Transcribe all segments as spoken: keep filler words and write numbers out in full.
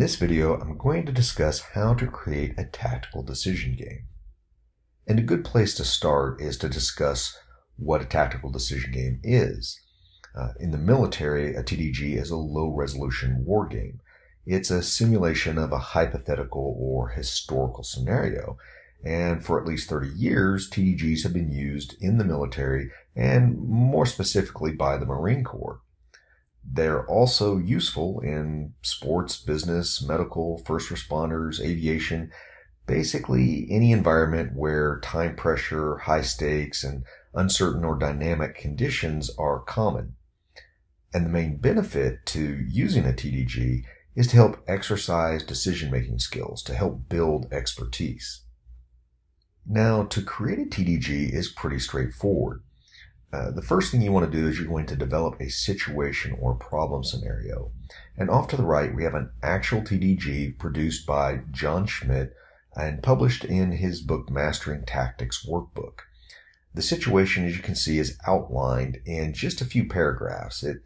In this video, I'm going to discuss how to create a tactical decision game. And a good place to start is to discuss what a tactical decision game is. Uh, in the military, a T D G is a low-resolution war game. It's a simulation of a hypothetical or historical scenario. And for at least thirty years, T D Gs have been used in the military and more specifically by the Marine Corps. They're also useful in sports, business, medical, first responders, aviation, basically any environment where time pressure, high stakes, and uncertain or dynamic conditions are common. And the main benefit to using a T D G is to help exercise decision-making skills, to help build expertise. Now, to create a T D G is pretty straightforward. Uh, the first thing you want to do is you're going to develop a situation or problem scenario. And off to the right, we have an actual T D G produced by John Schmitt and published in his book, Mastering Tactics Workbook. The situation, as you can see, is outlined in just a few paragraphs. It,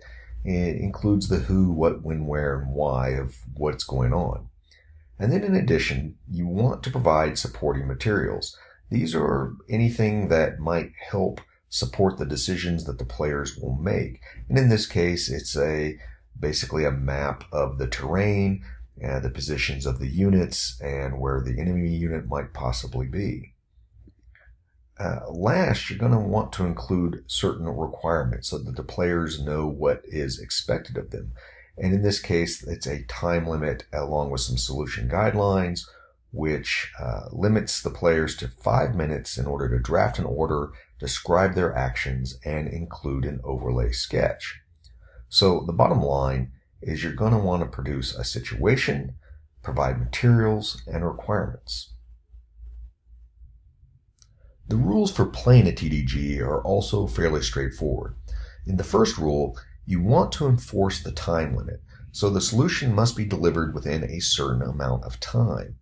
it includes the who, what, when, where, and why of what's going on. And then in addition, you want to provide supporting materials. These are anything that might help support the decisions that the players will make. And in this case, it's a basically a map of the terrain, uh, the positions of the units, and where the enemy unit might possibly be. Uh, last, you're going to want to include certain requirements so that the players know what is expected of them. And in this case, it's a time limit along with some solution guidelines, which uh, limits the players to five minutes in order to draft an order, describe their actions, and include an overlay sketch. So the bottom line is you're going to want to produce a situation, provide materials, and requirements. The rules for playing a T D G are also fairly straightforward. In the first rule, you want to enforce the time limit, so the solution must be delivered within a certain amount of time.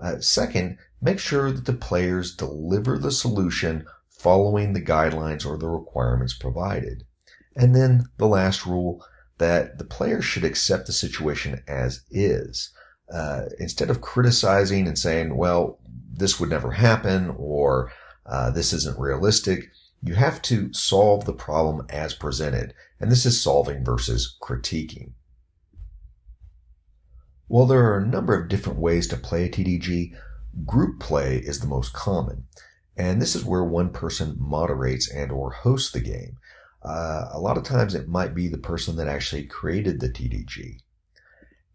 Uh, second, make sure that the players deliver the solution following the guidelines or the requirements provided. And then the last rule, that the players should accept the situation as is. Uh, instead of criticizing and saying, well, this would never happen, or uh, this isn't realistic, you have to solve the problem as presented. And this is solving versus critiquing. While there are a number of different ways to play a T D G, group play is the most common. And this is where one person moderates and or hosts the game. Uh, a lot of times it might be the person that actually created the T D G.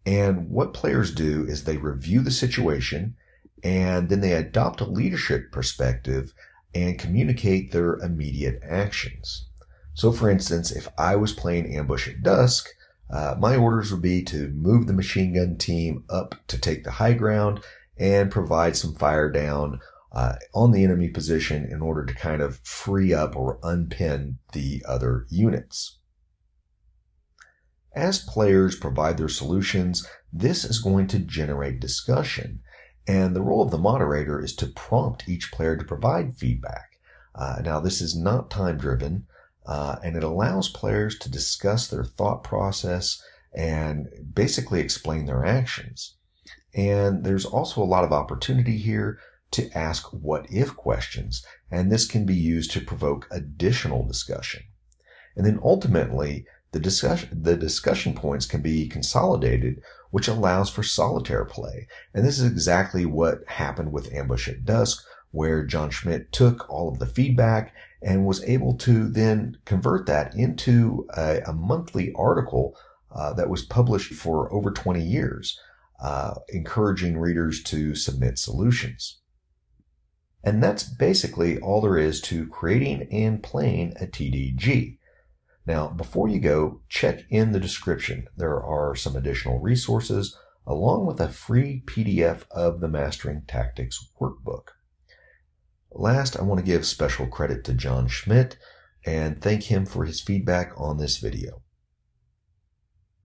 And what players do is they review the situation, and then they adopt a leadership perspective and communicate their immediate actions. So for instance, if I was playing Ambush at Dusk, uh, my orders would be to move the machine gun team up to take the high ground and provide some fire down Uh, on the enemy position in order to kind of free up or unpin the other units. As players provide their solutions, this is going to generate discussion, and the role of the moderator is to prompt each player to provide feedback. Uh, now, this is not time-driven, uh, and it allows players to discuss their thought process and basically explain their actions. And there's also a lot of opportunity here to ask what-if questions, and this can be used to provoke additional discussion. And then ultimately, the discussion, the discussion points can be consolidated, which allows for solitaire play. And this is exactly what happened with Ambush at Dusk, where John Schmitt took all of the feedback and was able to then convert that into a, a monthly article uh, that was published for over twenty years, uh, encouraging readers to submit solutions. And that's basically all there is to creating and playing a T D G. Now, before you go, check in the description. There are some additional resources, along with a free P D F of the Mastering Tactics Workbook. Last, I want to give special credit to John Schmitt and thank him for his feedback on this video.